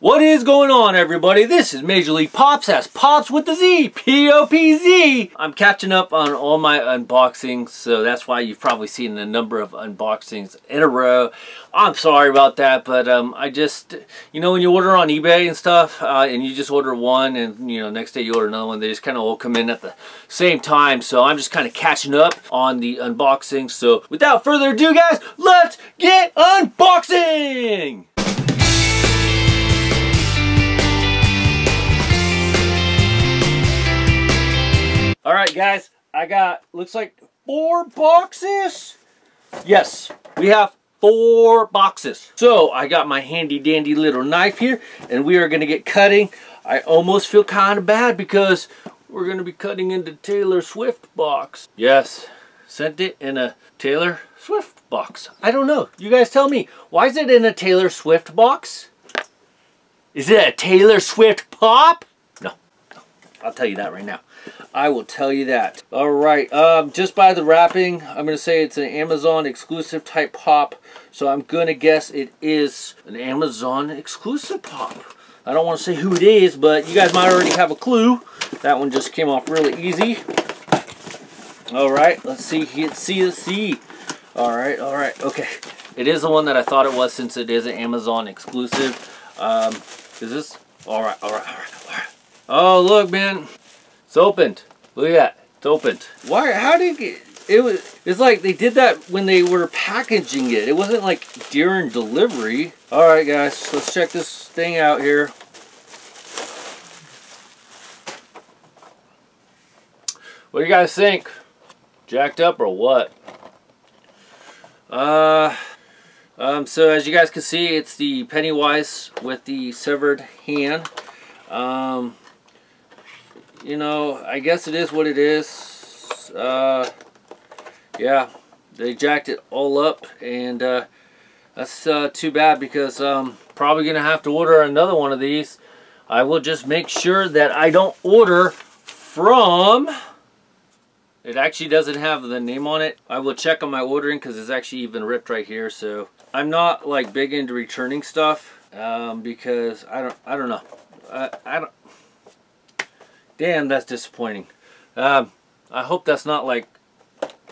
What is going on, everybody? This is Major League Pops. That's Pops with the Z, P-O-P-Z. I'm catching up on all my unboxings, so that's why you've probably seen a number of unboxings in a row. I'm sorry about that, but I just, you know, when you order on eBay and stuff, and you just order one, and you know, next day you order another one, they just kind of all come in at the same time. So I'm just kind of catching up on the unboxings. So without further ado, guys, let's get unboxing. All right, guys, I got, looks like 4 boxes. Yes, we have 4 boxes. So I got my handy dandy little knife here, and we are going to get cutting. I almost feel kind of bad because we're going to be cutting into Taylor Swift box. Yes, sent it in a Taylor Swift box. I don't know. You guys tell me, why is it in a Taylor Swift box? Is it a Taylor Swift pop? No, I'll tell you that right now. I will tell you that. All right, just by the wrapping, I'm gonna say it's an Amazon exclusive type pop, so I'm gonna guess it is an Amazon exclusive pop. I don't want to say who it is, but you guys might already have a clue. That one just came off really easy. All right, let's see. All right, okay. It is the one that I thought it was, since it is an Amazon exclusive. Is this? All right. Oh, look, man. It's opened. Look at that. It's opened. Why? How did it was? It's like they did that when they were packaging it. It wasn't like during delivery. All right, guys, let's check this thing out here. What do you guys think? Jacked up or what? So as you guys can see, it's the Pennywise with the severed hand. You know, I guess it is what it is. Yeah, they jacked it all up, and that's too bad, because I'm probably gonna have to order another one of these. I will just make sure that I don't order from, it actually doesn't have the name on it. I will check on my ordering, because it's actually even ripped right here. So I'm not like big into returning stuff, because I don't know. I don't. Damn, that's disappointing. I hope that's not like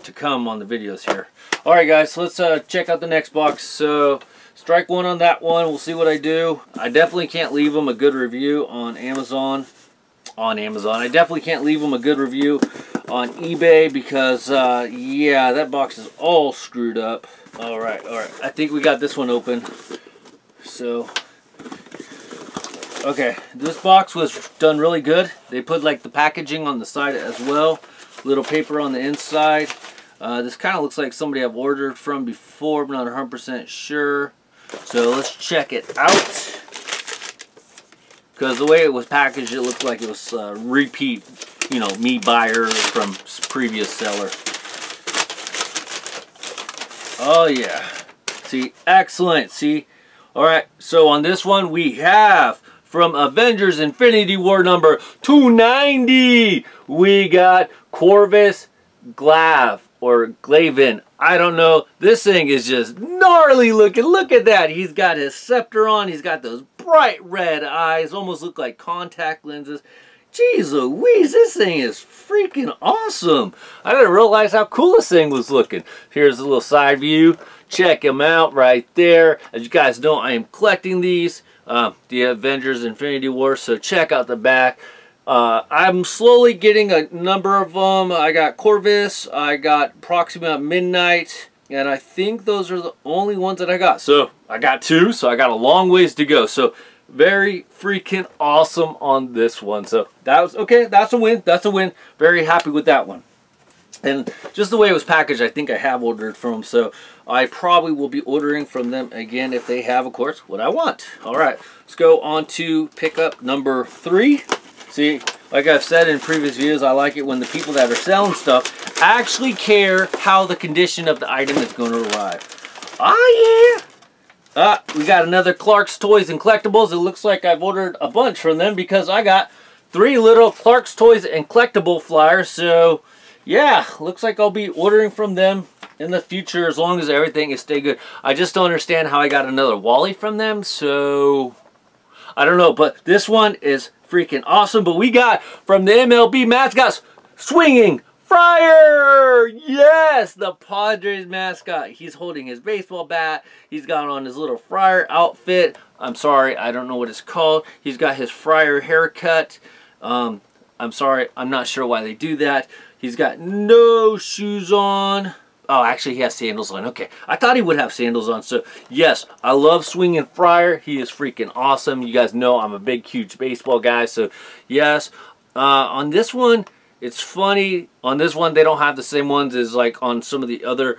to come on the videos here. All right, guys, so let's check out the next box. So strike one on that one. We'll see what I do. I definitely can't leave them a good review on Amazon. I definitely can't leave them a good review on eBay, because, yeah, that box is all screwed up. All right. I think we got this one open. So... okay, this box was done really good. They put like the packaging on the side as well, little paper on the inside. This kind of looks like somebody I've ordered from before, but not 100% sure. So let's check it out, because the way it was packaged, it looked like it was repeat, you know, me buyer from previous seller. Oh yeah, see, excellent, see. All right, so on this one we have, from Avengers Infinity War number 290, we got Corvus Glaive, or Glaven. I don't know. This thing is just gnarly looking. Look at that. He's got his scepter on. He's got those bright red eyes. Almost look like contact lenses. Jeez Louise, this thing is freaking awesome. I didn't realize how cool this thing was looking. Here's a little side view. Check him out right there. As you guys know, I am collecting these. The Avengers Infinity War, so check out the back. I'm slowly getting a number of them. I got Corvus, I got Proxima Midnight, and I think those are the only ones that I got. So I got 2, so I got a long ways to go. So very freaking awesome on this one. So that was okay, that's a win, that's a win. Very happy with that one. And just the way it was packaged, I think I have ordered from them, so I probably will be ordering from them again if they have, of course, what I want. All right, let's go on to pickup number 3. See, like I've said in previous videos, I like it when the people that are selling stuff actually care how the condition of the item is going to arrive. Oh, yeah! We got another Clark's Toys and Collectibles. It looks like I've ordered a bunch from them, because I got 3 little Clark's Toys and Collectible flyers, so... yeah, looks like I'll be ordering from them in the future, as long as everything is stay good. I just don't understand how I got another Wally from them, so I don't know, but this one is freaking awesome. But we got from the MLB mascots, Swinging Friar! Yes! The Padres mascot. He's holding his baseball bat. He's got on his little friar outfit. I'm sorry, I don't know what it's called. He's got his friar haircut. I'm sorry, I'm not sure why they do that. He's got no shoes on. Oh, actually, he has sandals on. Okay, I thought he would have sandals on. So, yes, I love Swinging Friar. He is freaking awesome. You guys know I'm a big, huge baseball guy. So, yes, on this one... It's funny, on this one, they don't have the same ones as like on some of the other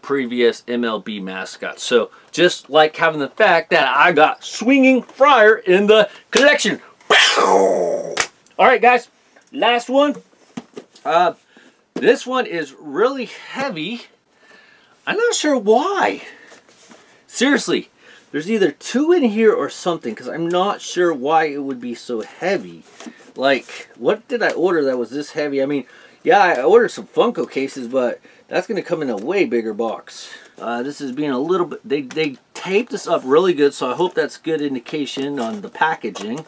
previous MLB mascots. So, just like having the fact that I got Swinging Friar in the collection. Alright guys, last one. This one is really heavy. I'm not sure why. Seriously, there's either two in here or something, because I'm not sure why it would be so heavy. Like, what did I order that was this heavy? I mean, yeah, I ordered some Funko cases, but that's going to come in a way bigger box. This is being a little bit... They taped this up really good, so I hope that's good indication on the packaging.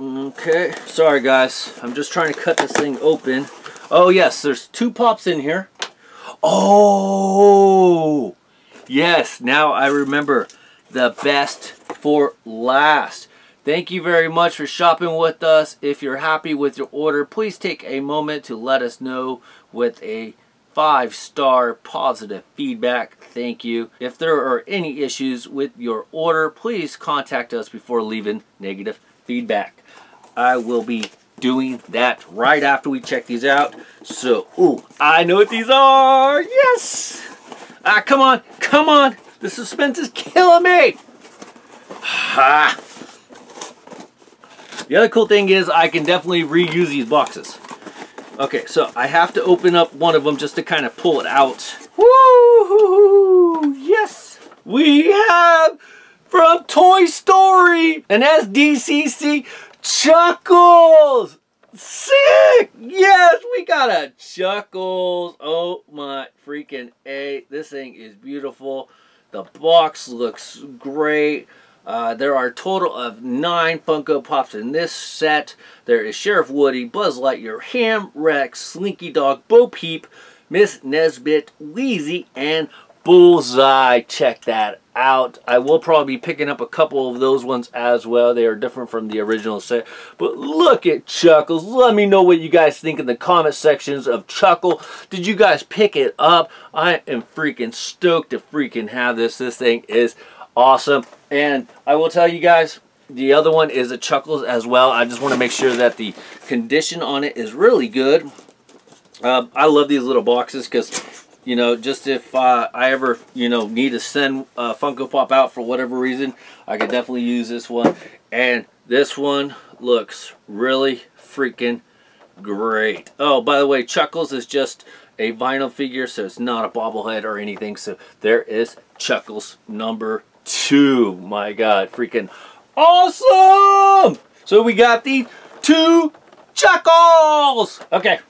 Okay. Sorry, guys. I'm just trying to cut this thing open. Oh, yes. There's two pops in here. Oh! Yes. Now I remember the best for last. Thank you very much for shopping with us. If you're happy with your order, please take a moment to let us know with a 5-star positive feedback. Thank you. If there are any issues with your order, please contact us before leaving negative feedback. I will be doing that right after we check these out. So, ooh, I know what these are. Yes! Ah, come on, come on. The suspense is killing me. Ha! The other cool thing is I can definitely reuse these boxes. Okay, so I have to open up one of them just to kind of pull it out. Woo! Yes! We have from Toy Story and SDCC, Chuckles! Sick! Yes, we got a Chuckles. Oh my freaking A. This thing is beautiful. The box looks great. There are a total of 9 Funko Pops in this set. There is Sheriff Woody, Buzz Lightyear, Ham, Rex, Slinky Dog, Bo Peep, Miss Nesbitt, Wheezy, and Bullseye. Check that out. I will probably be picking up a couple of those ones as well. They are different from the original set. But look at Chuckles. Let me know what you guys think in the comment sections of Chuckle. Did you guys pick it up? I am freaking stoked to freaking have this. This thing is awesome. And I will tell you guys, the other one is a Chuckles as well. I just want to make sure that the condition on it is really good. I love these little boxes because, you know, just if I ever, you know, need to send Funko Pop out for whatever reason, I could definitely use this one. And this one looks really freaking great. Oh, by the way, Chuckles is just a vinyl figure, so it's not a bobblehead or anything. So there is Chuckles number 2. My God, freaking awesome. So we got the 2 Chuckles. Okay.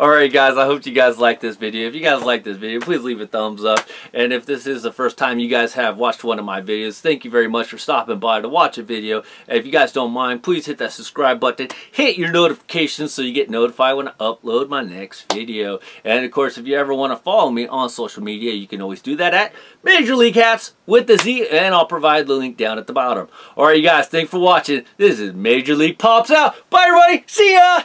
Alright guys, I hope you guys like this video. If you guys like this video, please leave a thumbs up. And if this is the first time you guys have watched one of my videos, thank you very much for stopping by to watch a video. And if you guys don't mind, please hit that subscribe button. Hit your notifications so you get notified when I upload my next video. And of course, if you ever want to follow me on social media, you can always do that at Major League Hats with the Z. And I'll provide the link down at the bottom. Alright you guys, thanks for watching. This is Major League Pops out. Bye everybody. See ya.